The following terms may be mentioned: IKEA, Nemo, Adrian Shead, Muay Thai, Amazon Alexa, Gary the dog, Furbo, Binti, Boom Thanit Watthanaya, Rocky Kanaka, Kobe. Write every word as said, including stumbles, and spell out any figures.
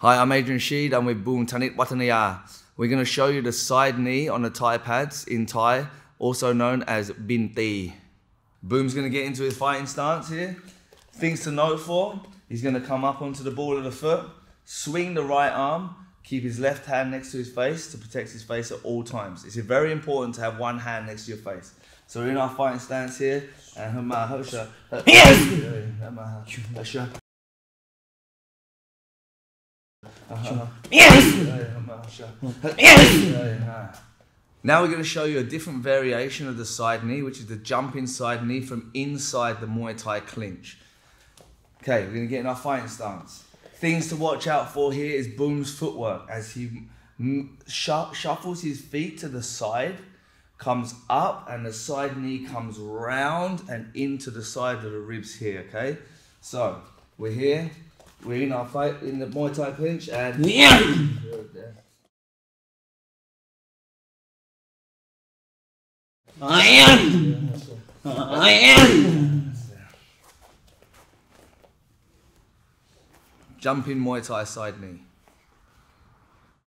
Hi, I'm Adrian Shead. I'm with Boom Thanit Watthanaya. We're going to show you the side knee on the Thai pads in Thai, also known as Binti. Boom's going to get into his fighting stance here. Things to note for, he's going to come up onto the ball of the foot, swing the right arm, keep his left hand next to his face to protect his face at all times. It's very important to have one hand next to your face. So we're in our fighting stance here. And now we're going to show you a different variation of the side knee, which is the jumping side knee from inside the Muay Thai clinch. Okay, we're going to get in our fighting stance. Things to watch out for here is Boom's footwork as he shuffles his feet to the side, comes up, and the side knee comes round and into the side of the ribs here, okay? So, we're here. We're in our fight in the Muay Thai clinch and yeah. I am. I am. Jumping Muay Thai side knee.